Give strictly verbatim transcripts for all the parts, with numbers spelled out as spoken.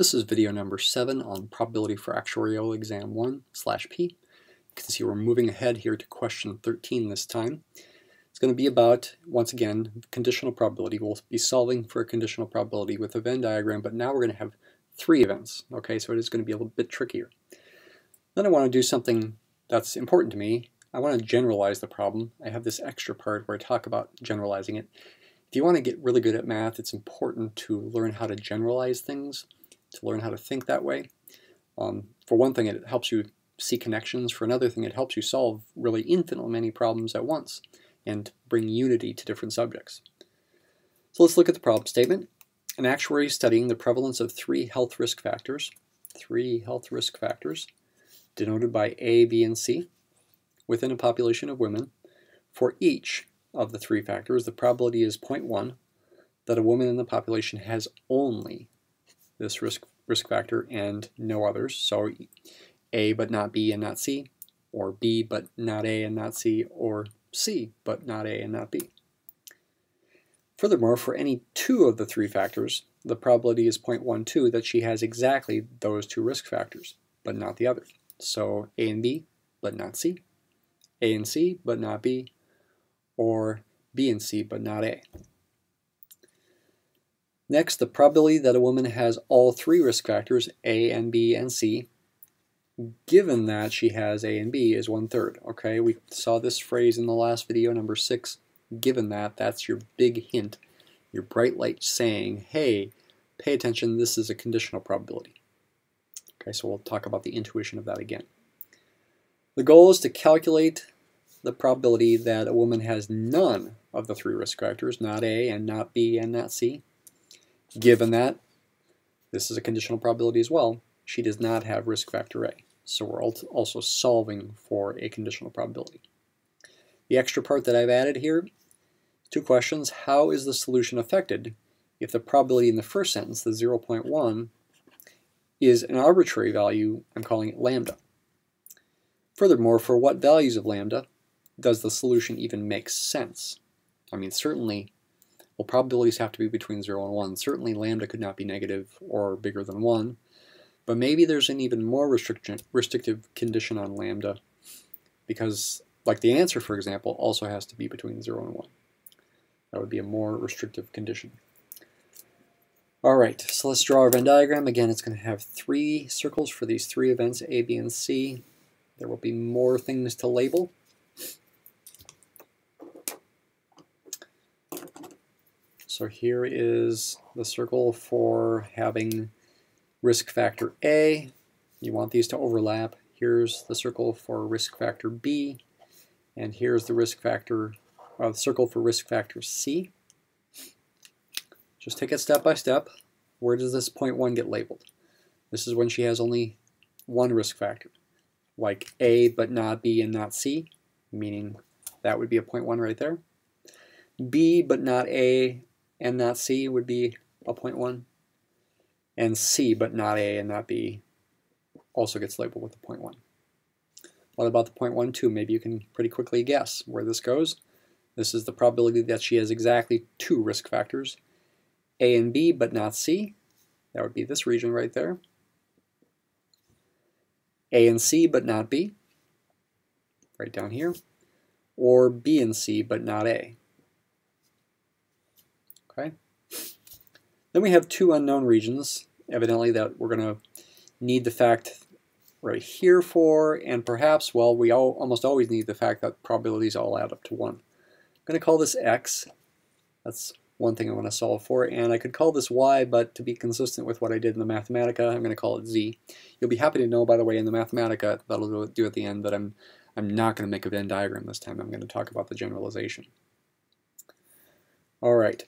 This is video number seven on Probability for Actuarial Exam one slash P. You can see we're moving ahead here to question thirteen this time. It's going to be about, once again, conditional probability. We'll be solving for a conditional probability with a Venn diagram, but now we're going to have three events. Okay, so it is going to be a little bit trickier. Then I want to do something that's important to me. I want to generalize the problem. I have this extra part where I talk about generalizing it. If you want to get really good at math, it's important to learn how to generalize things, to learn how to think that way. Um, for one thing, it helps you see connections. For another thing, it helps you solve really infinite many problems at once and bring unity to different subjects. So let's look at the problem statement. An actuary studying the prevalence of three health risk factors, three health risk factors, denoted by A, B, and C, within a population of women. For each of the three factors, the probability is zero point one that a woman in the population has only this risk risk factor and no others, so A but not B and not C, or B but not A and not C, or C but not A and not B. Furthermore, for any two of the three factors, the probability is zero point one two that she has exactly those two risk factors, but not the other. So A and B, but not C, A and C, but not B, or B and C, but not A. Next, the probability that a woman has all three risk factors, A and B and C, given that she has A and B, is one-third. Okay, we saw this phrase in the last video, number six, given that. That's your big hint, your bright light saying, hey, pay attention, this is a conditional probability. Okay, so we'll talk about the intuition of that again. The goal is to calculate the probability that a woman has none of the three risk factors, not A and not B and not C. Given that, this is a conditional probability as well, she does not have risk factor A. So we're also solving for a conditional probability. The extra part that I've added here, two questions. How is the solution affected if the probability in the first sentence, the zero point one, is an arbitrary value? I'm calling it lambda. Furthermore, for what values of lambda does the solution even make sense? I mean, certainly, well, probabilities have to be between zero and one. Certainly lambda could not be negative or bigger than one, but maybe there's an even more restrictive condition on lambda, because like the answer, for example, also has to be between zero and one. That would be a more restrictive condition. Alright, so let's draw our Venn diagram. Again, it's going to have three circles for these three events, A, B, and C. There will be more things to label. So here is the circle for having risk factor A. You want these to overlap. Here's the circle for risk factor B, and here's the risk factor, uh, circle for risk factor C. Just take it step by step. Where does this zero point one get labeled? This is when she has only one risk factor, like A but not B and not C, meaning that would be a zero point one right there. B but not A and not C would be a zero point one, and C but not A and not B also gets labeled with a zero point one. What about the zero point one too? Maybe you can pretty quickly guess where this goes. This is the probability that she has exactly two risk factors, A and B but not C. That would be this region right there. A and C but not B, right down here, or B and C but not A. Okay. Then we have two unknown regions, evidently, that we're going to need the fact right here for, and perhaps, well, we all, almost always need the fact that probabilities all add up to one. I'm going to call this X. That's one thing I want to solve for, and I could call this Y, but to be consistent with what I did in the Mathematica, I'm going to call it Z. You'll be happy to know, by the way, in the Mathematica, that'll do at the end, that I'm, I'm not going to make a Venn diagram this time. I'm going to talk about the generalization. All right.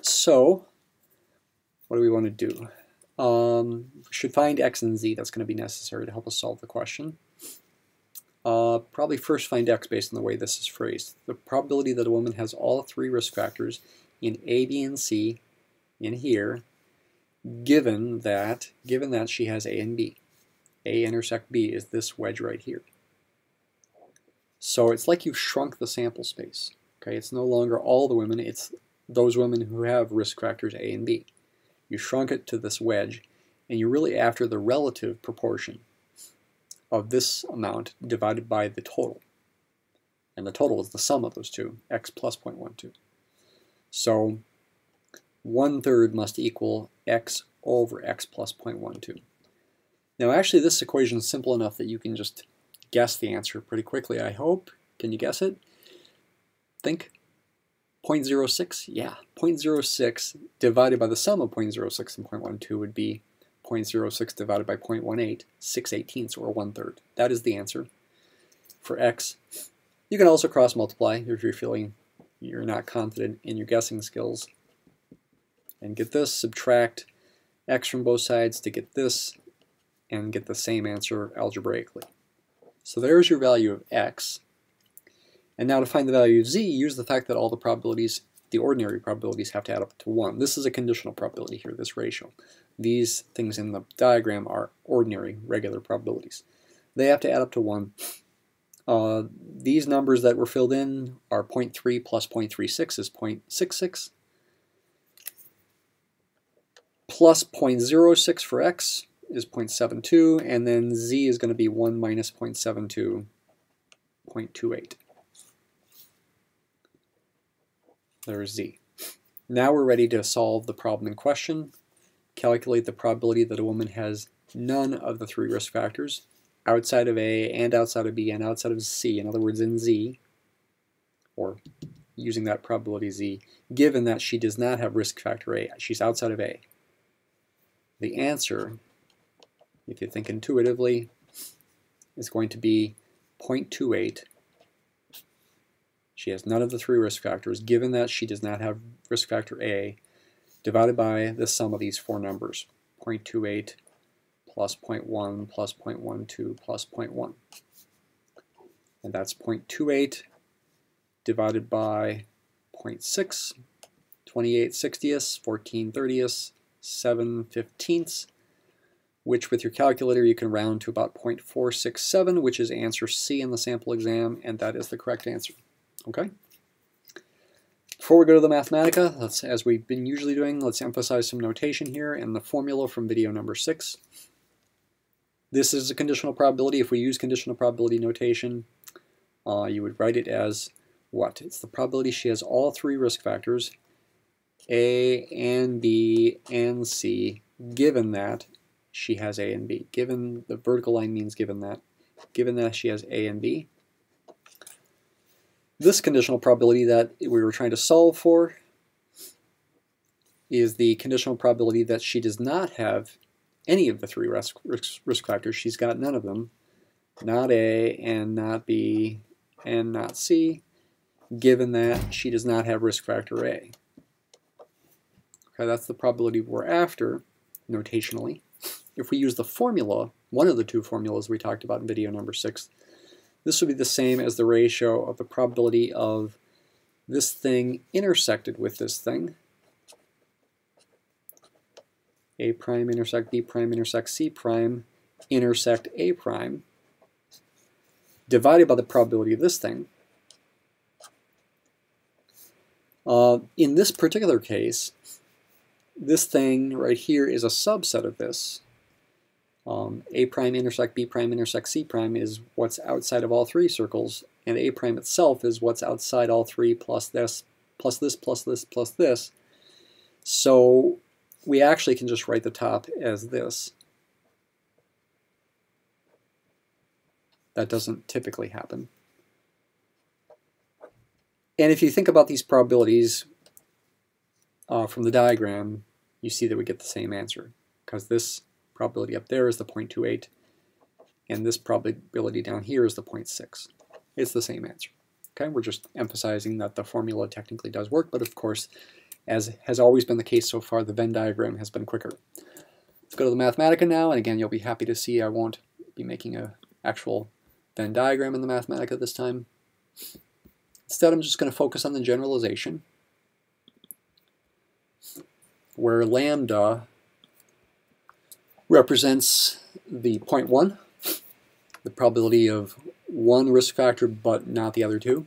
So, what do we want to do? Um, we should find X and Z. That's going to be necessary to help us solve the question. Uh, probably first find X based on the way this is phrased. The probability that a woman has all three risk factors in A, B, and C in here, given that, given that she has A and B. A intersect B is this wedge right here. So it's like you've shrunk the sample space. Okay, it's no longer all the women, it's those women who have risk factors A and B. you shrunk it to this wedge, and you're really after the relative proportion of this amount divided by the total. And the total is the sum of those two, x plus zero point one two. So one third must equal x over x plus zero point one two. Now actually this equation is simple enough that you can just guess the answer pretty quickly, I hope. Can you guess it? Think. zero point zero six? Yeah, zero point zero six divided by the sum of zero point zero six and zero point one two would be zero point zero six divided by zero point one eight, six eighteenths, or one third. That is the answer for x. You can also cross multiply if you're feeling you're not confident in your guessing skills. And get this, subtract x from both sides to get this, and get the same answer algebraically. So there's your value of x. And now to find the value of z, use the fact that all the probabilities, the ordinary probabilities, have to add up to one. This is a conditional probability here, this ratio. These things in the diagram are ordinary, regular probabilities. They have to add up to one. Uh, these numbers that were filled in are zero point three plus zero point three six is zero point six six, plus zero point zero six for x is zero point seven two, and then z is going to be one minus zero point seven two, zero point two eight. There's z. Now we're ready to solve the problem in question. Calculate the probability that a woman has none of the three risk factors, outside of A and outside of B and outside of C, in other words in z, or using that probability z, given that she does not have risk factor A, she's outside of A. The answer, if you think intuitively, is going to be zero point two eight. She has none of the three risk factors, given that she does not have risk factor A, divided by the sum of these four numbers, zero point two eight plus zero point one plus zero point one two plus zero point one. And that's zero point two eight divided by zero point six, twenty-eight sixtieths, fourteen thirtieths, seven fifteenths, which with your calculator you can round to about zero point four six seven, which is answer C in the sample exam, and that is the correct answer. Okay. Before we go to the Mathematica, let's, as we've been usually doing, let's emphasize some notation here and the formula from video number six. This is a conditional probability. If we use conditional probability notation, uh, you would write it as what? It's the probability she has all three risk factors, A and B and C, given that she has A and B. Given, the vertical line means given that. Given that she has A and B. This conditional probability that we were trying to solve for is the conditional probability that she does not have any of the three risk, risk, risk factors. She's got none of them, not A and not B and not C, given that she does not have risk factor A. Okay, that's the probability we're after, notationally. If we use the formula, one of the two formulas we talked about in video number six, this would be the same as the ratio of the probability of this thing intersected with this thing. A prime intersect B prime intersect C prime intersect A prime, divided by the probability of this thing. Uh, in this particular case, this thing right here is a subset of this. Um, A prime intersect B prime intersect C prime is what's outside of all three circles, and A prime itself is what's outside all three plus this, plus this, plus this, plus this. So we actually can just write the top as this. That doesn't typically happen. And if you think about these probabilities uh, from the diagram, you see that we get the same answer, because this probability up there is the zero point two eight, and this probability down here is the zero point six. It's the same answer. Okay, we're just emphasizing that the formula technically does work, but of course, as has always been the case so far, the Venn diagram has been quicker. Let's go to the Mathematica now, and again, you'll be happy to see I won't be making an actual Venn diagram in the Mathematica this time. Instead, I'm just going to focus on the generalization, where lambda represents the zero point one, the probability of one risk factor but not the other two,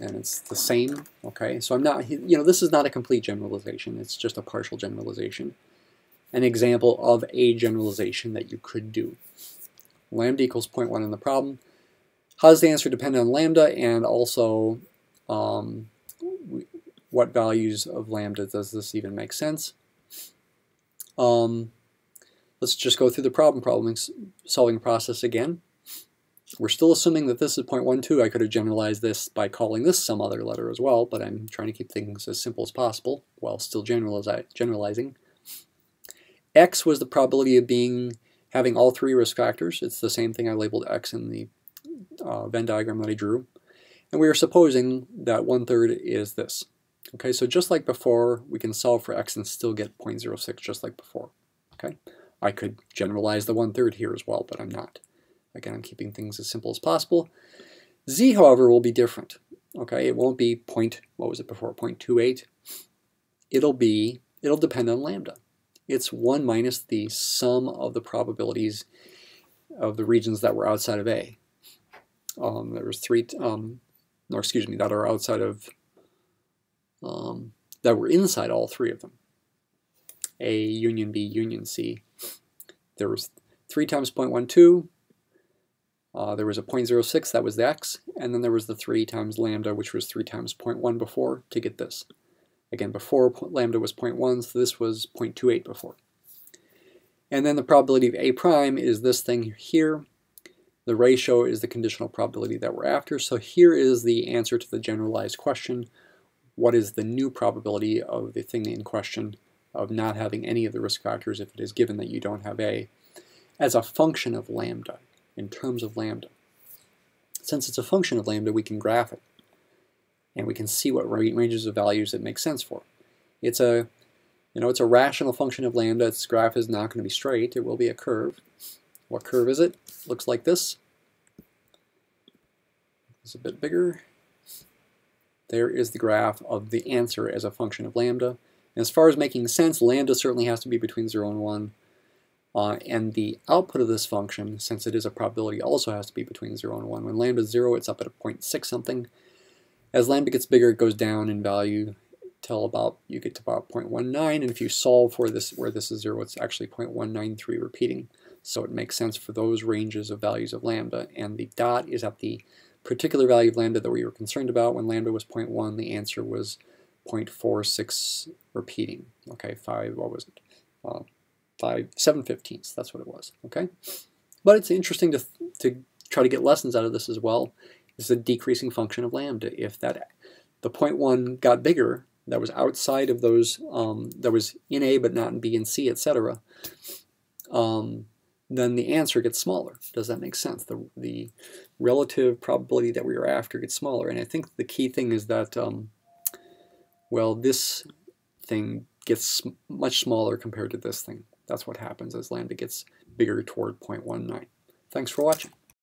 and it's the same. Okay, so I'm not, you know, this is not a complete generalization, it's just a partial generalization. an example of a generalization that you could do. Lambda equals zero point one in the problem. How does the answer depend on lambda, and also um, what values of lambda? Does this even make sense? Um, let's just go through the problem problem solving process again. We're still assuming that this is zero point one two. I could have generalized this by calling this some other letter as well, but I'm trying to keep things as simple as possible while still generalizing. X was the probability of being having all three risk factors. It's the same thing I labeled X in the uh, Venn diagram that I drew. And we are supposing that one-third is this. Okay, so just like before, we can solve for X and still get zero point zero six just like before. Okay, I could generalize the one-third here as well, but I'm not. Again, I'm keeping things as simple as possible. Z, however, will be different. Okay, it won't be point, what was it before, zero point two eight. It'll be, it'll depend on lambda. It's one minus the sum of the probabilities of the regions that were outside of A. Um, there was three, um, or excuse me, that are outside of, um, that were inside all three of them. A, union B, union C. There was three times zero point one two. Uh, there was a zero point zero six, that was the X, and then there was the three times lambda, which was three times zero point one before, to get this. Again, before lambda was zero point one, so this was zero point two eight before. And then the probability of A prime is this thing here. The ratio is the conditional probability that we're after. So here is the answer to the generalized question. What is the new probability of the thing in question of not having any of the risk factors if it is given that you don't have A as a function of lambda? In terms of lambda. Since it's a function of lambda, we can graph it, and we can see what ranges of values it makes sense for. It's a, you know, it's a rational function of lambda. Its graph is not going to be straight. It will be a curve. What curve is it? It looks like this. It's a bit bigger. There is the graph of the answer as a function of lambda. And as far as making sense, lambda certainly has to be between zero and one. Uh, and the output of this function, since it is a probability, also has to be between zero and one. When lambda is zero, it's up at a zero point six something. As lambda gets bigger, it goes down in value till about, you get to about zero point one nine, and if you solve for this where this is zero, it's actually zero point one nine three repeating. So it makes sense for those ranges of values of lambda, and the dot is at the particular value of lambda that we were concerned about. When lambda was zero point one, the answer was zero point four six repeating. Okay, five, what was it? Uh, Five, seven fifteenths, that's what it was, okay? But it's interesting to, to try to get lessons out of this as well. It's a decreasing function of lambda. If that the zero point one got bigger, that was outside of those, um, that was in A but not in B and C, et cetera, um, then the answer gets smaller. Does that make sense? The, the relative probability that we were after gets smaller. And I think the key thing is that, um, well, this thing gets sm much smaller compared to this thing. That's what happens as lambda gets bigger toward zero point one nine. Thanks for watching.